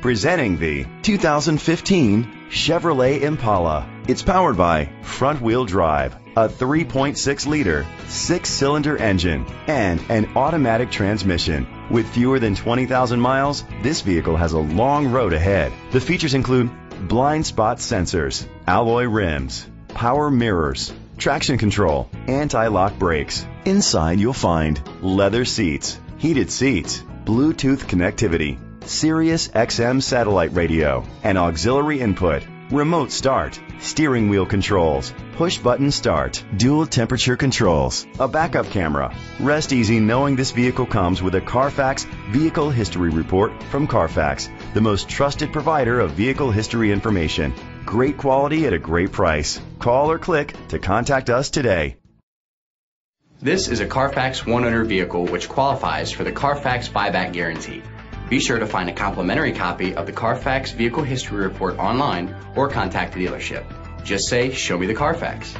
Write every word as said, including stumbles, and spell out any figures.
Presenting the two thousand fifteen Chevrolet Impala. It's powered by front-wheel drive, a three point six liter, six-cylinder engine, and an automatic transmission. With fewer than twenty thousand miles, this vehicle has a long road ahead. The features include blind spot sensors, alloy rims, power mirrors, traction control, anti-lock brakes. Inside you'll find leather seats, heated seats, Bluetooth connectivity, Sirius X M satellite radio, an auxiliary input, remote start, steering wheel controls, push button start, dual temperature controls, a backup camera. Rest easy knowing this vehicle comes with a Carfax Vehicle History Report from Carfax, the most trusted provider of vehicle history information. Great quality at a great price. Call or click to contact us today. This is a Carfax One Owner vehicle which qualifies for the Carfax Buyback Guarantee. Be sure to find a complimentary copy of the Carfax Vehicle History Report online or contact the dealership. Just say, "Show me the Carfax."